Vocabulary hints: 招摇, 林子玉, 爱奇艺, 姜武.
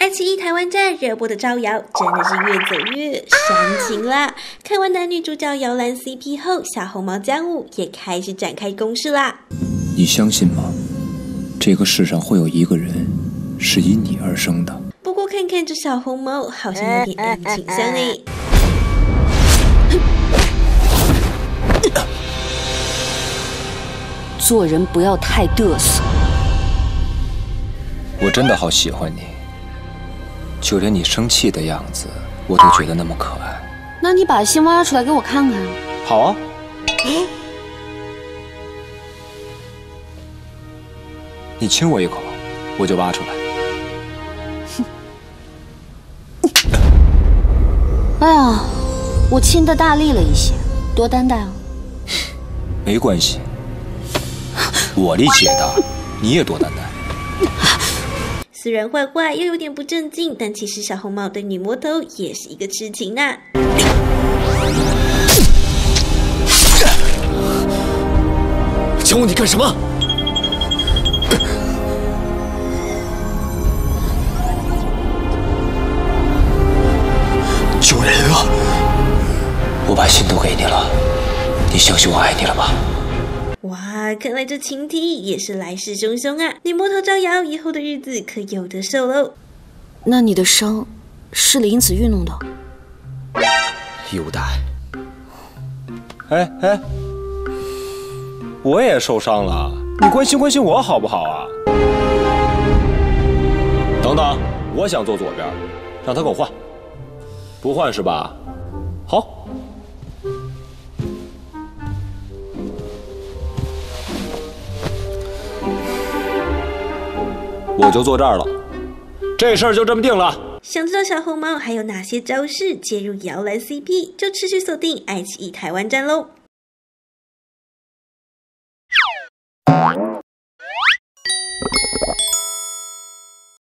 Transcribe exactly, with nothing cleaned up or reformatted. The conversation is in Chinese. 爱奇艺台湾站热播的招摇真的是越走越煽情啦！看完男女主角摇篮 C P 后，小红毛姜武也开始展开攻势啦。你相信吗？这个世上会有一个人是因你而生的。不过看看这小红毛，好像有点爱情相哎。做人不要太嘚瑟。我真的好喜欢你。 就连你生气的样子，我都觉得那么可爱。那你把心挖出来给我看看。好啊。嗯、你亲我一口，我就挖出来。哎呀，我亲的大力了一些，多担待啊。没关系，我力气也大，你也多担待。 虽然坏坏又有点不正经，但其实小红帽对女魔头也是一个痴情啊。抢我你干什么？救人啊！我把心都给你了，你相信我爱你了吧？ 哇，看来这情敌也是来势汹汹啊！女魔头招摇以后的日子可有得受喽。那你的伤是林子玉弄的？有的。哎哎，我也受伤了，你关心关心我好不好啊？等等，我想坐左边，让他跟我换。不换是吧？好。 我就坐这儿了，这事儿就这么定了。想知道小红帽还有哪些招式介入摇篮 C P， 就持续锁定爱奇艺台湾站喽。